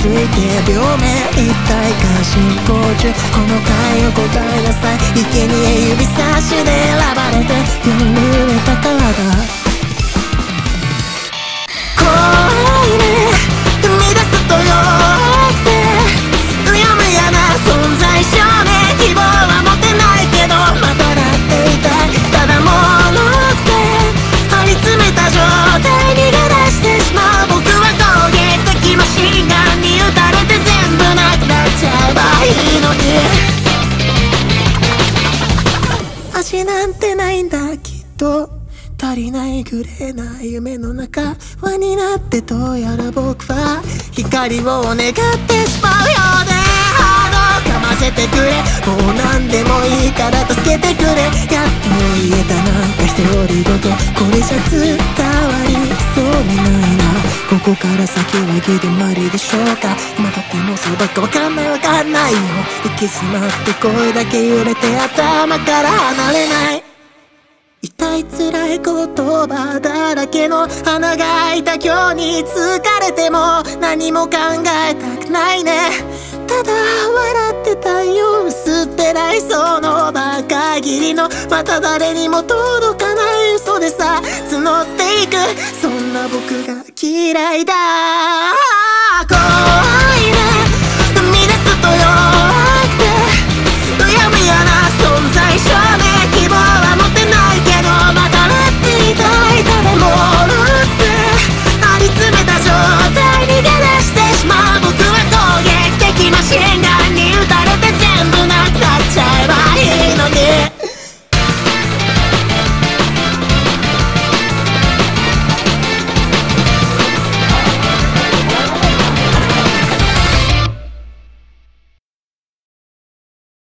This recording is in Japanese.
ついて病名一体化進行中、この回を答えなさい。生贄指差しで選ばれて読み濡れた体、声で踏み出すとよってうやむやな存在証明、希望は持てないけどまただっていたい、ただものって張り詰めた状態、逃げ出してしまう僕は攻撃的マシンガンに打たれて全部なくなっちゃえばいいのに、足なんてないんだきっと、足りないグレーな夢の中輪になって、どうやら僕は光を願ってしまうよね。ハードかませてくれ、もう何でもいいから助けてくれ、やっと言えたなんか独り言、これじゃ伝わりそうにないな、ここから先は行き止まりでしょうか、今だってもうそうばっかわかんないよ、行き詰まって声だけ揺れて頭から離れない、痛い辛い言葉だらけの穴が開いた今日に、疲れても何も考えたくないね、ただ笑ってたよ薄っぺらいその場限りの、また誰にも届かない嘘でさ募っていく、そんな僕が嫌いだ。